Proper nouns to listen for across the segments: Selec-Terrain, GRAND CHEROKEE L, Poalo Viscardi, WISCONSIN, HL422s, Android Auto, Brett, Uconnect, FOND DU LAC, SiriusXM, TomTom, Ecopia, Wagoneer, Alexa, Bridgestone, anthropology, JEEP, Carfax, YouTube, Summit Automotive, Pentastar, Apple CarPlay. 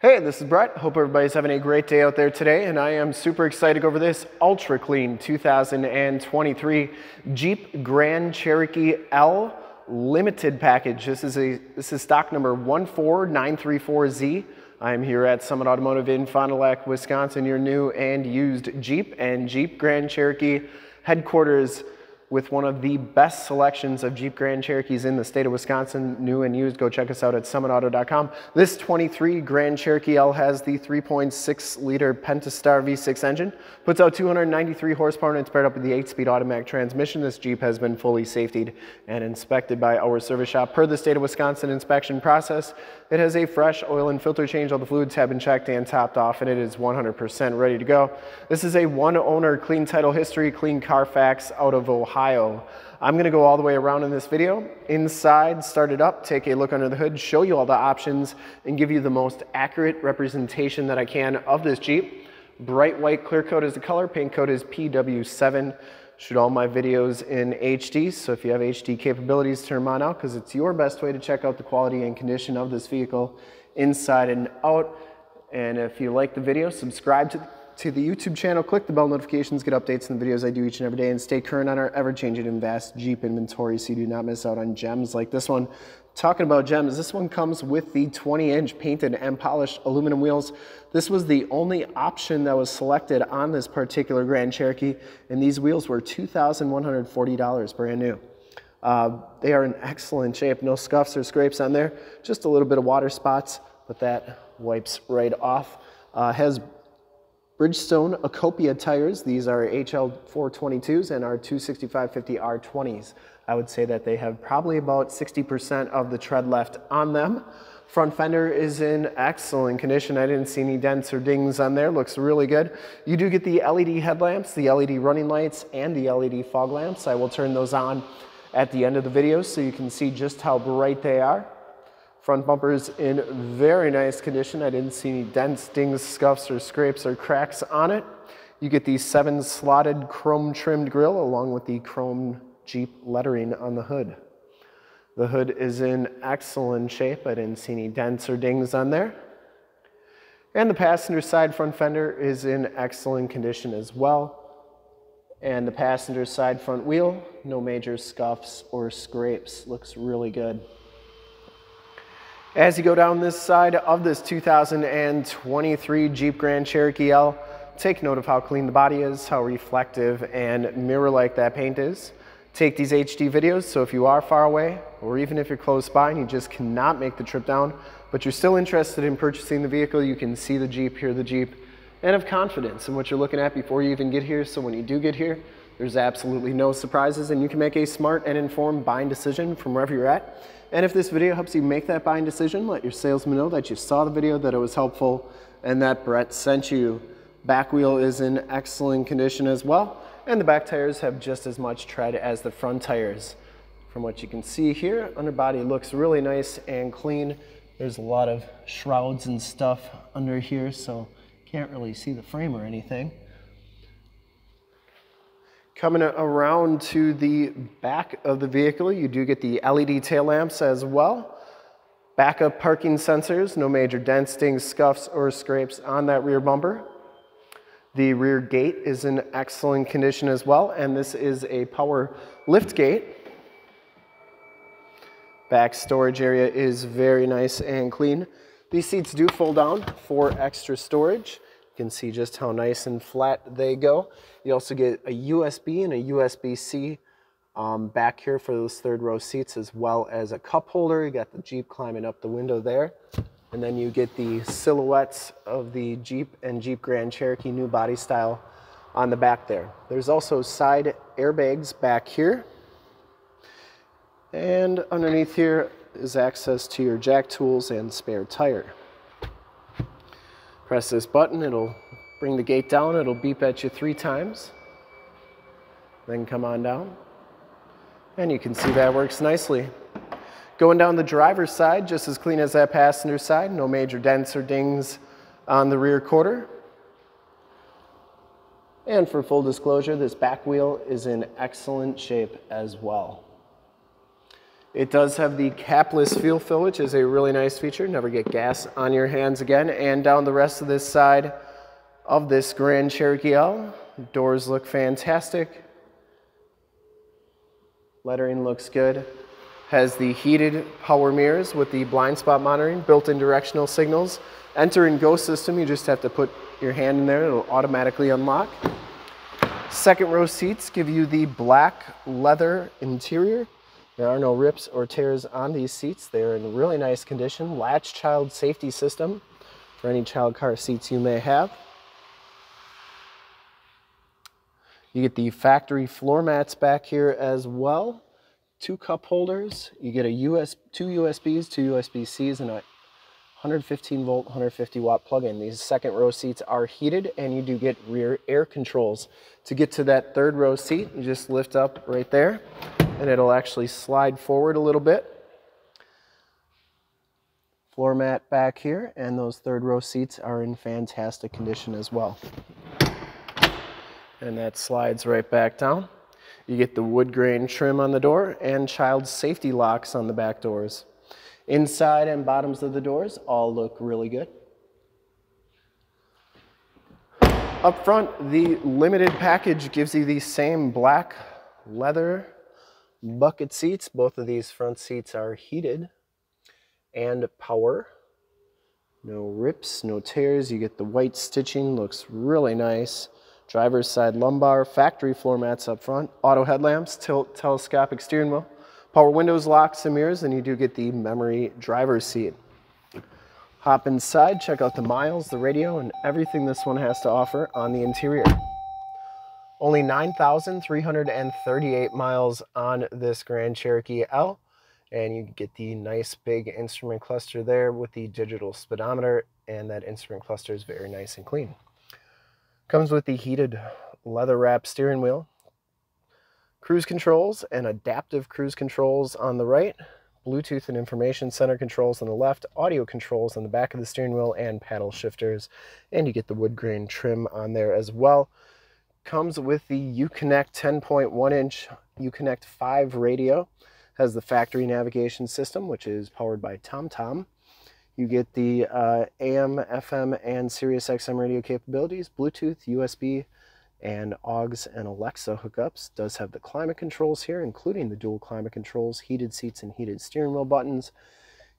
Hey, this is Brett. Hope everybody's having a great day out there today, and I am super excited over this ultra clean 2023 Jeep Grand Cherokee L Limited package. This is stock number 14934Z. I'm here at Summit Automotive in Fond du Lac, Wisconsin, your new and used Jeep and Jeep Grand Cherokee headquarters, with one of the best selections of Jeep Grand Cherokees in the state of Wisconsin, new and used. Go check us out at summitauto.com. This 23 Grand Cherokee L has the 3.6 liter Pentastar V6 engine, puts out 293 horsepower, and it's paired up with the 8-speed automatic transmission. This Jeep has been fully safetied and inspected by our service shop. Per the state of Wisconsin inspection process, it has a fresh oil and filter change. All the fluids have been checked and topped off, and it is 100% ready to go. This is a one owner, clean title history, clean Carfax, out of Ohio. I'm going to go all the way around in this video, inside, start it up, take a look under the hood, show you all the options, and give you the most accurate representation that I can of this Jeep. Bright white clear coat is the color, paint code is PW7. Shoot all my videos in HD, so if you have HD capabilities, turn mine out, because it's your best way to check out the quality and condition of this vehicle inside and out. And if you like the video, subscribe to the YouTube channel, click the bell notifications, get updates on the videos I do each and every day, and stay current on our ever-changing and vast Jeep inventory so you do not miss out on gems like this one. Talking about gems, this one comes with the 20-inch painted and polished aluminum wheels. This was the only option that was selected on this particular Grand Cherokee, and these wheels were $2,140, brand new. They are in excellent shape, no scuffs or scrapes on there, just a little bit of water spots, but that wipes right off. Has Bridgestone Ecopia tires. These are HL422s and are 265/50R20s. I would say that they have probably about 60% of the tread left on them. Front fender is in excellent condition. I didn't see any dents or dings on there. Looks really good. You do get the LED headlamps, the LED running lights, and the LED fog lamps. I will turn those on at the end of the video so you can see just how bright they are. Front bumper is in very nice condition. I didn't see any dents, dings, scuffs, or scrapes or cracks on it. You get the 7 slotted chrome trimmed grille along with the chrome Jeep lettering on the hood. The hood is in excellent shape. I didn't see any dents or dings on there. And the passenger side front fender is in excellent condition as well. And the passenger side front wheel, no major scuffs or scrapes. Looks really good. As you go down this side of this 2023 Jeep Grand Cherokee L, take note of how clean the body is, how reflective and mirror-like that paint is. Take these HD videos, so if you are far away, or even if you're close by and you just cannot make the trip down, but you're still interested in purchasing the vehicle, you can see the Jeep, hear the Jeep, and have confidence in what you're looking at before you even get here, so when you do get here, there's absolutely no surprises, and you can make a smart and informed buying decision from wherever you're at. And if this video helps you make that buying decision, let your salesman know that you saw the video, that it was helpful, and that Brett sent you. Back wheel is in excellent condition as well, and the back tires have just as much tread as the front tires. From what you can see here, underbody looks really nice and clean. There's a lot of shrouds and stuff under here, so can't really see the frame or anything. Coming around to the back of the vehicle, you do get the LED tail lamps as well. Backup parking sensors, no major dents, dings, scuffs, or scrapes on that rear bumper. The rear gate is in excellent condition as well, and this is a power lift gate. Back storage area is very nice and clean. These seats do fold down for extra storage. You can see just how nice and flat they go. You also get a USB and a USB-C back here for those third row seats, as well as a cup holder. You got the Jeep climbing up the window there. And then you get the silhouettes of the Jeep and Jeep Grand Cherokee new body style on the back there. There's also side airbags back here. And underneath here is access to your jack tools and spare tire. Press this button, it'll bring the gate down, it'll beep at you 3 times. Then come on down. And you can see that works nicely. Going down the driver's side, just as clean as that passenger side, no major dents or dings on the rear quarter. And for full disclosure, this back wheel is in excellent shape as well. It does have the capless fuel fill, which is a really nice feature. Never get gas on your hands again. And down the rest of this side of this Grand Cherokee L, doors look fantastic. Lettering looks good. Has the heated power mirrors with the blind spot monitoring, built-in directional signals. Enter and go system, you just have to put your hand in there, it'll automatically unlock. Second row seats give you the black leather interior. There are no rips or tears on these seats. They're in really nice condition. Latch child safety system for any child car seats you may have. You get the factory floor mats back here as well. Two cup holders, you get a two USBs, two USB-Cs, and a 115 volt, 150 watt plug-in. These second row seats are heated, and you do get rear air controls. To get to that third row seat, you just lift up right there, and it'll actually slide forward a little bit. Floor mat back here, and those third row seats are in fantastic condition as well. And that slides right back down. You get the wood grain trim on the door and child safety locks on the back doors. Inside and bottoms of the doors all look really good. Up front, the limited package gives you the same black leather bucket seats. Both of these front seats are heated and power. No rips, no tears. You get the white stitching, looks really nice. Driver's side lumbar, factory floor mats up front, auto headlamps, tilt telescopic steering wheel, power windows, locks and mirrors, and you do get the memory driver's seat. Hop inside, check out the miles, the radio, and everything this one has to offer on the interior. Only 9,338 miles on this Grand Cherokee L, and you get the nice big instrument cluster there with the digital speedometer, and that instrument cluster is very nice and clean. Comes with the heated leather wrap steering wheel, cruise controls and adaptive cruise controls on the right, Bluetooth and information center controls on the left, audio controls on the back of the steering wheel and paddle shifters, and you get the wood grain trim on there as well. Comes with the Uconnect 10.1 inch Uconnect 5 radio, has the factory navigation system, which is powered by TomTom. You get the AM, FM, and SiriusXM radio capabilities, Bluetooth, USB, and AUX and Alexa hookups. Does have the climate controls here, including the dual climate controls, heated seats, and heated steering wheel buttons.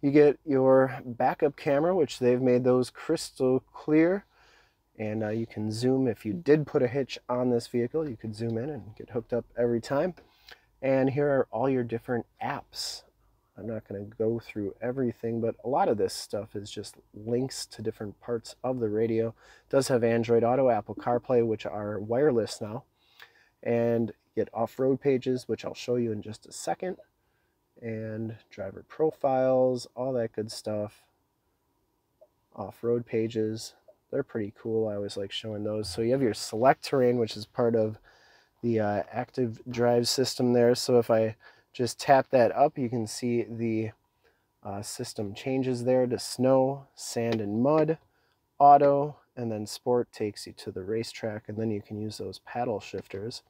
You get your backup camera, which they've made those crystal clear. And you can zoom. If you did put a hitch on this vehicle, you could zoom in and get hooked up every time. And here are all your different apps. I'm not going to go through everything, but a lot of this stuff is just links to different parts of the radio. It does have Android Auto, Apple CarPlay, which are wireless now, and get off-road pages, which I'll show you in just a second, and driver profiles, all that good stuff. Off-road pages, they're pretty cool. I always like showing those. So you have your select terrain, which is part of the active drive system there. So if I just tap that up, you can see the system changes there to snow, sand and mud, auto, and then sport takes you to the racetrack, and then you can use those paddle shifters.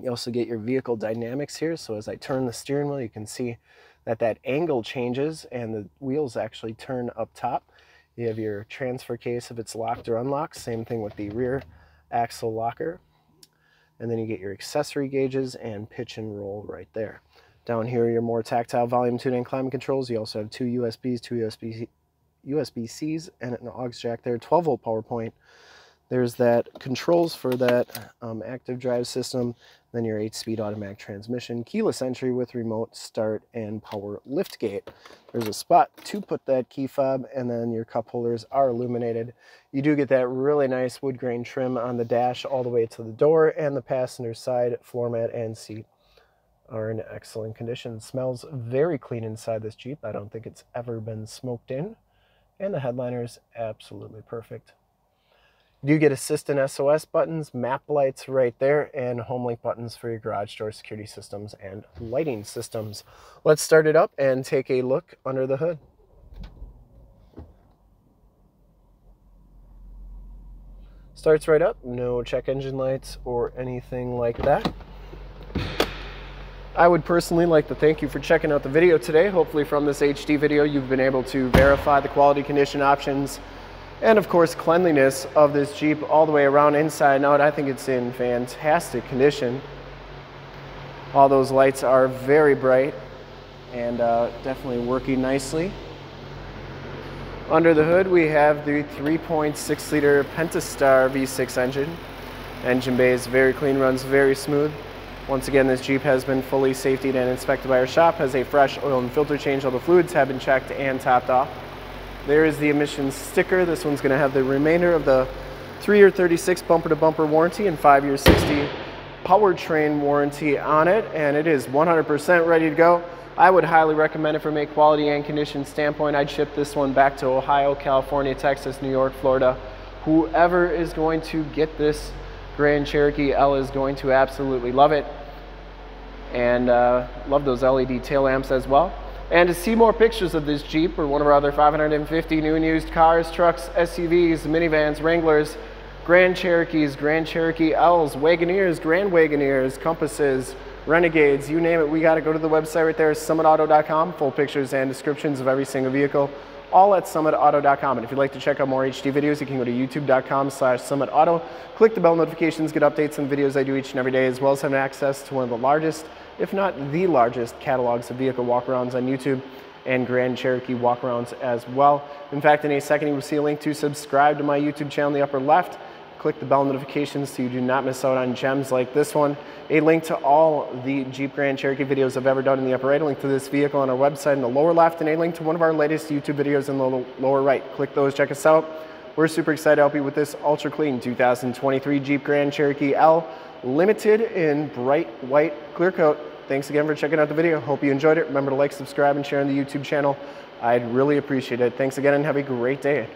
You also get your vehicle dynamics here, so as I turn the steering wheel, you can see that that angle changes and the wheels actually turn up top. You have your transfer case if it's locked or unlocked, same thing with the rear axle locker. And then you get your accessory gauges and pitch and roll right there. Down here, your more tactile volume, tuning, and climate controls. You also have two USBs, two USB-Cs, and an aux jack there, 12-volt power point. There's that controls for that active drive system. Then your 8-speed automatic transmission, keyless entry with remote start and power lift gate. There's a spot to put that key fob, and then your cup holders are illuminated. You do get that really nice wood grain trim on the dash all the way to the door, and the passenger side floor mat and seat are in excellent condition. Smells very clean inside this Jeep. I don't think it's ever been smoked in, and the headliner is absolutely perfect. You get assistant SOS buttons, map lights right there, and home link buttons for your garage door security systems and lighting systems. Let's start it up and take a look under the hood. Starts right up, no check engine lights or anything like that. I would personally like to thank you for checking out the video today. Hopefully from this HD video, you've been able to verify the quality, condition, options, and of course cleanliness of this Jeep all the way around, inside and out. I think it's in fantastic condition. All those lights are very bright and definitely working nicely. Under the hood, we have the 3.6 liter Pentastar V6 engine. Engine bay is very clean, runs very smooth. Once again, this Jeep has been fully safetied and inspected by our shop, has a fresh oil and filter change. All the fluids have been checked and topped off. There is the emissions sticker. This one's gonna have the remainder of the 3-year 36 bumper-to-bumper warranty and 5-year 60 powertrain warranty on it, and it is 100% ready to go. I would highly recommend it from a quality and condition standpoint. I'd ship this one back to Ohio, California, Texas, New York, Florida. Whoever is going to get this Grand Cherokee L is going to absolutely love it. And love those LED tail lamps as well. And to see more pictures of this Jeep or one of our other 550 new and used cars, trucks, SUVs, minivans, Wranglers, Grand Cherokees, Grand Cherokee L's, Wagoneers, Grand Wagoneers, Compasses, Renegades, you name it, we got to go to the website right there, summitauto.com. Full pictures and descriptions of every single vehicle, all at summitauto.com. And if you'd like to check out more HD videos, you can go to youtube.com/summitauto. Click the bell notifications, get updates on videos I do each and every day, as well as having access to one of the largest, if not the largest, catalogs of vehicle walkarounds on YouTube and Grand Cherokee walkarounds as well. In fact, in a second, you will see a link to subscribe to my YouTube channel in the upper left. Click the bell notifications so you do not miss out on gems like this one. A link to all the Jeep Grand Cherokee videos I've ever done in the upper right, a link to this vehicle on our website in the lower left, and a link to one of our latest YouTube videos in the lower right. Click those, check us out. We're super excited to help you with this ultra clean 2023 Jeep Grand Cherokee L, limited in bright white clear coat. Thanks again for checking out the video. Hope you enjoyed it. Remember to like, subscribe, and share on the YouTube channel. I'd really appreciate it. Thanks again and have a great day.